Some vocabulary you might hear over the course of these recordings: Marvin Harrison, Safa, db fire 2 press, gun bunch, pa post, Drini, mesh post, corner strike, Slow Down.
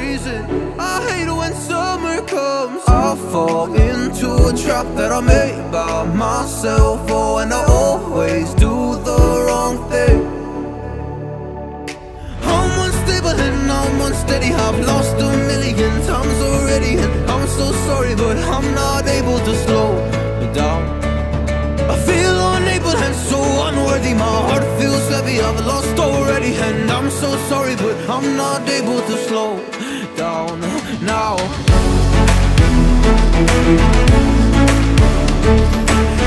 season. I hate when summer comes. I fall into a trap that I made by myself. Oh, and I always do the wrong thing. I'm unstable and I'm unsteady. I've lost a million times already, and I'm so sorry, but I'm not able to slow down. I feel unable and so unworthy. My heart feels heavy, I've lost already, and I'm so sorry, but I'm not able to slow down now.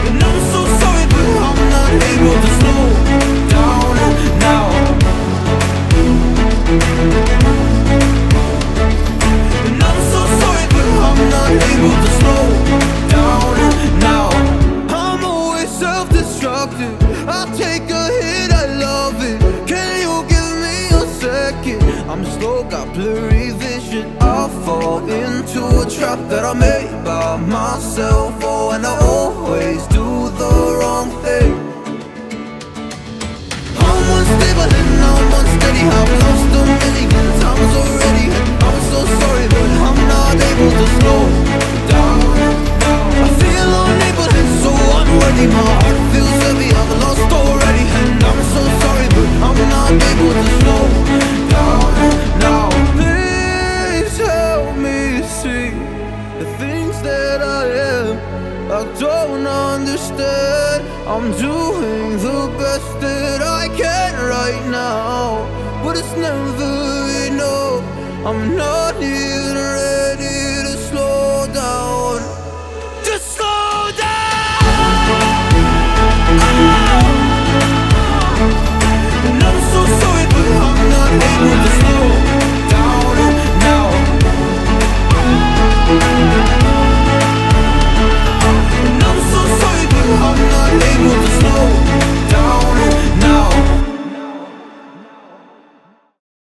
And I'm so sorry, but I'm not able to slow down now. And I'm so sorry, but I'm not able to slow down now. I'm always self-destructive. I take a hit, I love it. Can you give me a second? I'm slow, got blurry vision. I fall into a trap that I made by myself. Oh, and I always do the wrong thing. I'm unstable and I'm unsteady. I've lost a million times already. I'm so sorry, but I'm not able to slow down. I feel unable and so unworthy. My heart feels heavy, I've lost already, and I'm so sorry, but I'm not able to slow down now. Please help me see the things that I am. I don't understand. I'm doing the best that I can right now, but it's never enough. I'm not here.